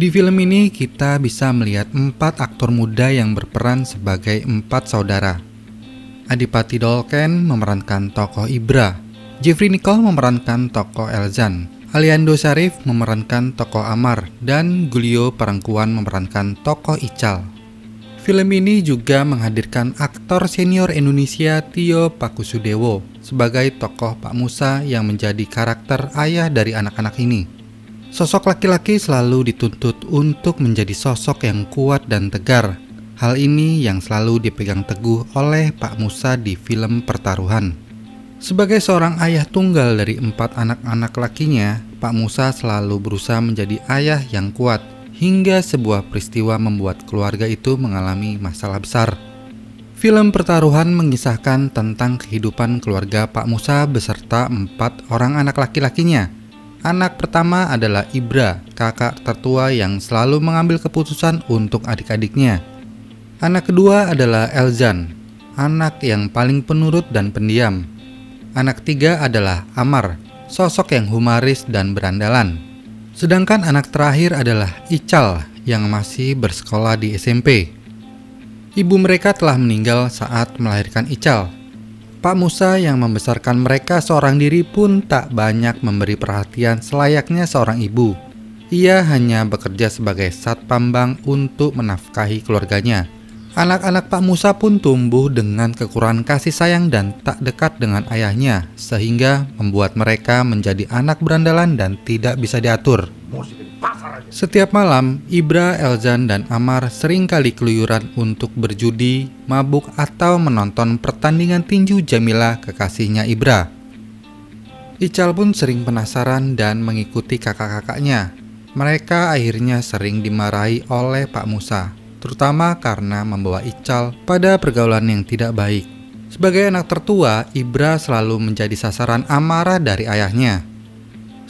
Di film ini kita bisa melihat 4 aktor muda yang berperan sebagai 4 saudara. Adipati Dolken memerankan tokoh Ibra, Jeffrey Nicole memerankan tokoh Elzan, Aliando Sharif memerankan tokoh Amar, dan Giulio Perangkuan memerankan tokoh Ical. Film ini juga menghadirkan aktor senior Indonesia Tio Pakusudewo sebagai tokoh Pak Musa yang menjadi karakter ayah dari anak-anak ini. Sosok laki-laki selalu dituntut untuk menjadi sosok yang kuat dan tegar. Hal ini yang selalu dipegang teguh oleh Pak Musa di film Pertaruhan. Sebagai seorang ayah tunggal dari 4 anak-anak lakinya, Pak Musa selalu berusaha menjadi ayah yang kuat, hingga sebuah peristiwa membuat keluarga itu mengalami masalah besar. Film Pertaruhan mengisahkan tentang kehidupan keluarga Pak Musa beserta 4 orang anak laki-lakinya. Anak pertama adalah Ibra, kakak tertua yang selalu mengambil keputusan untuk adik-adiknya. Anak kedua adalah Elzan, anak yang paling penurut dan pendiam. Anak ketiga adalah Amar, sosok yang humoris dan berandalan. Sedangkan anak terakhir adalah Ical, yang masih bersekolah di SMP. Ibu mereka telah meninggal saat melahirkan Ical. Pak Musa yang membesarkan mereka seorang diri pun tak banyak memberi perhatian selayaknya seorang ibu. Ia hanya bekerja sebagai satpam bank untuk menafkahi keluarganya. Anak-anak Pak Musa pun tumbuh dengan kekurangan kasih sayang dan tak dekat dengan ayahnya, sehingga membuat mereka menjadi anak berandalan dan tidak bisa diatur. Setiap malam, Ibra, Elzan, dan Amar seringkali keluyuran untuk berjudi, mabuk, atau menonton pertandingan tinju Jamila, kekasihnya Ibra. Ical pun sering penasaran dan mengikuti kakak-kakaknya. Mereka akhirnya sering dimarahi oleh Pak Musa, terutama karena membawa Ical pada pergaulan yang tidak baik. Sebagai anak tertua, Ibra selalu menjadi sasaran amarah dari ayahnya.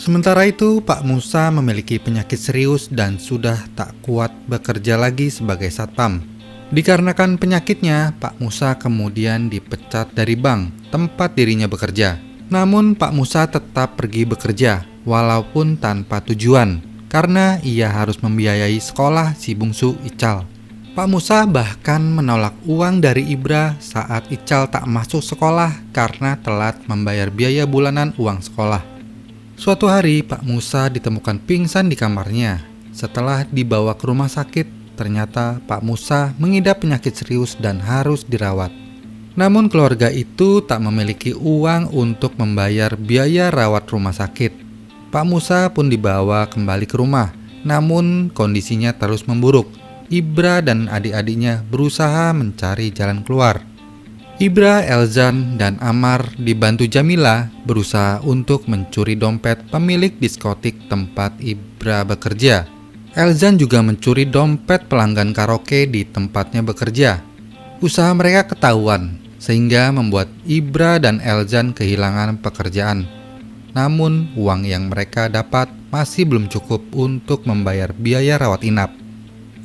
Sementara itu, Pak Musa memiliki penyakit serius dan sudah tak kuat bekerja lagi sebagai satpam. Dikarenakan penyakitnya, Pak Musa kemudian dipecat dari bank tempat dirinya bekerja. Namun, Pak Musa tetap pergi bekerja walaupun tanpa tujuan karena ia harus membiayai sekolah si bungsu Ical. Pak Musa bahkan menolak uang dari Ibra saat Ical tak masuk sekolah karena telat membayar biaya bulanan uang sekolah. Suatu hari, Pak Musa ditemukan pingsan di kamarnya. Setelah dibawa ke rumah sakit, ternyata Pak Musa mengidap penyakit serius dan harus dirawat. Namun keluarga itu tak memiliki uang untuk membayar biaya rawat rumah sakit. Pak Musa pun dibawa kembali ke rumah, namun kondisinya terus memburuk. Ibra dan adik-adiknya berusaha mencari jalan keluar. Ibra, Elzan, dan Amar dibantu Jamila berusaha untuk mencuri dompet pemilik diskotik tempat Ibra bekerja. Elzan juga mencuri dompet pelanggan karaoke di tempatnya bekerja. Usaha mereka ketahuan, sehingga membuat Ibra dan Elzan kehilangan pekerjaan. Namun, uang yang mereka dapat masih belum cukup untuk membayar biaya rawat inap.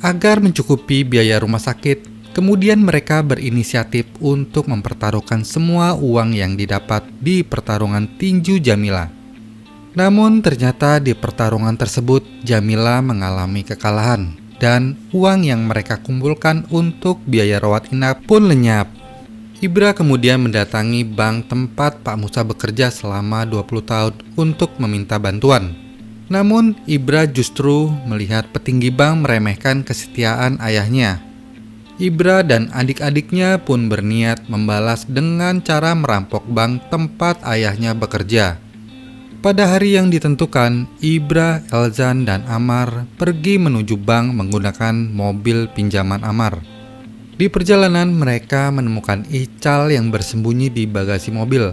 Agar mencukupi biaya rumah sakit, kemudian mereka berinisiatif untuk mempertaruhkan semua uang yang didapat di pertarungan tinju Jamila. Namun ternyata di pertarungan tersebut Jamila mengalami kekalahan dan uang yang mereka kumpulkan untuk biaya rawat inap pun lenyap. Ibra kemudian mendatangi bank tempat Pak Musa bekerja selama 20 tahun untuk meminta bantuan. Namun Ibra justru melihat petinggi bank meremehkan kesetiaan ayahnya. Ibra dan adik-adiknya pun berniat membalas dengan cara merampok bank tempat ayahnya bekerja. Pada hari yang ditentukan, Ibra, Elzan, dan Amar pergi menuju bank menggunakan mobil pinjaman Amar. Di perjalanan, mereka menemukan Ical yang bersembunyi di bagasi mobil.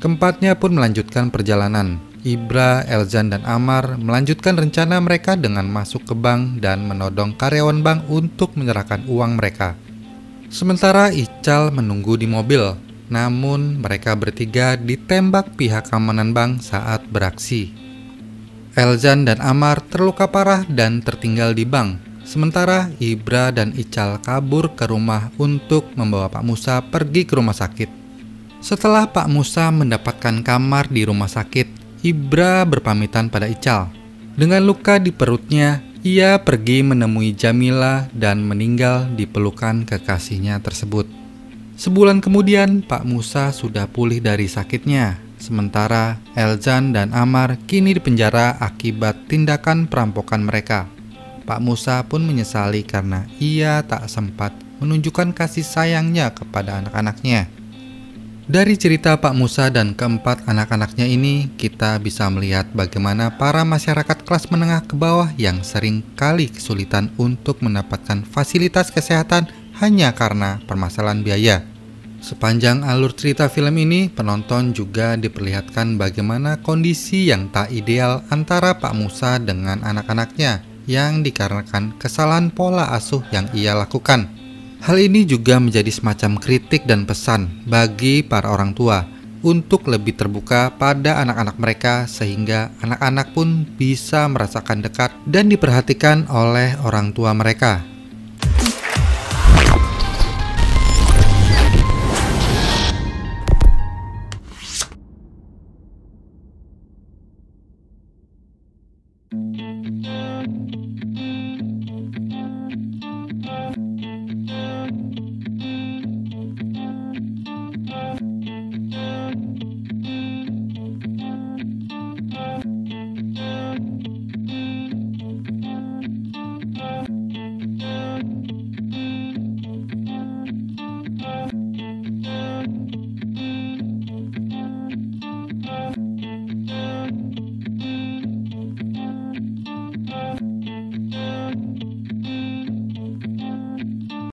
Keempatnya pun melanjutkan perjalanan. Ibra, Elzan, dan Amar melanjutkan rencana mereka dengan masuk ke bank dan menodong karyawan bank untuk menyerahkan uang mereka. Sementara Ical menunggu di mobil, namun mereka bertiga ditembak pihak keamanan bank saat beraksi. Elzan dan Amar terluka parah dan tertinggal di bank, sementara Ibra dan Ical kabur ke rumah untuk membawa Pak Musa pergi ke rumah sakit. Setelah Pak Musa mendapatkan kamar di rumah sakit, Ibra berpamitan pada Ical. Dengan luka di perutnya, Ia pergi menemui Jamila dan meninggal di pelukan kekasihnya tersebut. Sebulan kemudian, Pak Musa sudah pulih dari sakitnya. Sementara Elzan dan Amar kini dipenjara akibat tindakan perampokan mereka. Pak Musa pun menyesali karena ia tak sempat menunjukkan kasih sayangnya kepada anak-anaknya. Dari cerita Pak Musa dan keempat anak-anaknya ini, kita bisa melihat bagaimana para masyarakat kelas menengah ke bawah yang sering kali kesulitan untuk mendapatkan fasilitas kesehatan hanya karena permasalahan biaya. Sepanjang alur cerita film ini, penonton juga diperlihatkan bagaimana kondisi yang tak ideal antara Pak Musa dengan anak-anaknya yang dikarenakan kesalahan pola asuh yang ia lakukan. Hal ini juga menjadi semacam kritik dan pesan bagi para orang tua untuk lebih terbuka pada anak-anak mereka sehingga anak-anak pun bisa merasakan dekat dan diperhatikan oleh orang tua mereka.